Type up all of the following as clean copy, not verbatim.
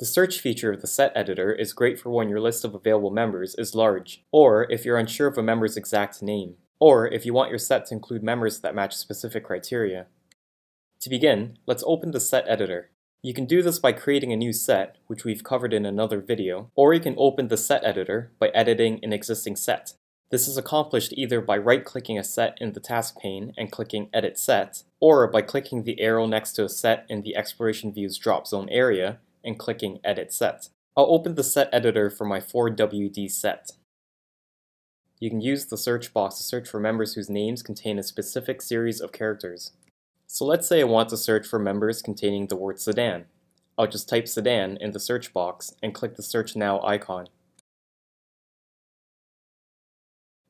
The search feature of the Set Editor is great for when your list of available members is large, or if you're unsure of a member's exact name, or if you want your set to include members that match specific criteria. To begin, let's open the Set Editor. You can do this by creating a new set, which we've covered in another video, or you can open the Set Editor by editing an existing set. This is accomplished either by right-clicking a set in the task pane and clicking Edit Set, or by clicking the arrow next to a set in the Exploration View's drop zone area and clicking Edit Set. I'll open the Set Editor for my 4WD set. You can use the search box to search for members whose names contain a specific series of characters. So let's say I want to search for members containing the word sedan. I'll just type sedan in the search box and click the Search Now icon.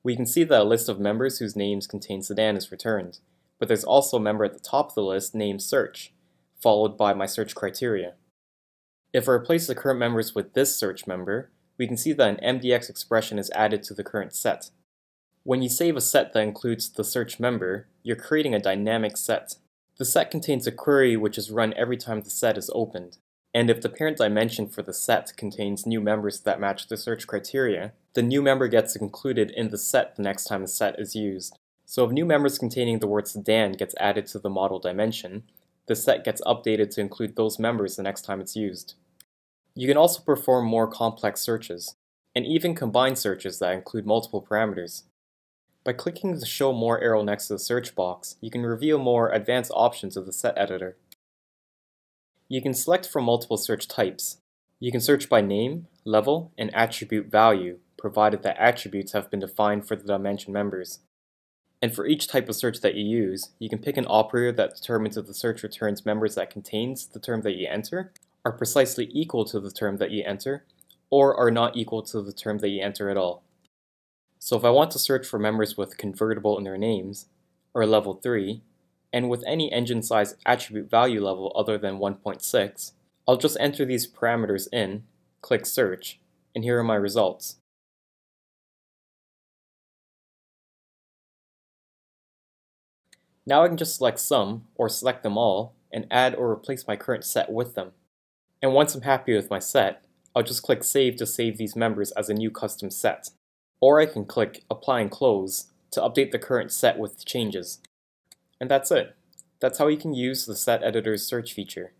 We can see that a list of members whose names contain sedan is returned, but there's also a member at the top of the list named Search, followed by my search criteria. If I replace the current members with this search member, we can see that an MDX expression is added to the current set. When you save a set that includes the search member, you're creating a dynamic set. The set contains a query which is run every time the set is opened, and if the parent dimension for the set contains new members that match the search criteria, the new member gets included in the set the next time the set is used. So if new members containing the word sedan gets added to the model dimension, the set gets updated to include those members the next time it's used. You can also perform more complex searches, and even combine searches that include multiple parameters. By clicking the Show More arrow next to the search box, you can reveal more advanced options of the Set Editor. You can select from multiple search types. You can search by name, level, and attribute value, provided that attributes have been defined for the dimension members. And for each type of search that you use, you can pick an operator that determines if the search returns members that contains the term that you enter, are precisely equal to the term that you enter, or are not equal to the term that you enter at all. So if I want to search for members with convertible in their names, or level 3, and with any engine size attribute value level other than 1.6, I'll just enter these parameters in, click Search, and here are my results. Now I can just select some, or select them all, and add or replace my current set with them. And once I'm happy with my set, I'll just click Save to save these members as a new custom set. Or I can click Apply and Close to update the current set with changes. And that's it. That's how you can use the Set Editor's search feature.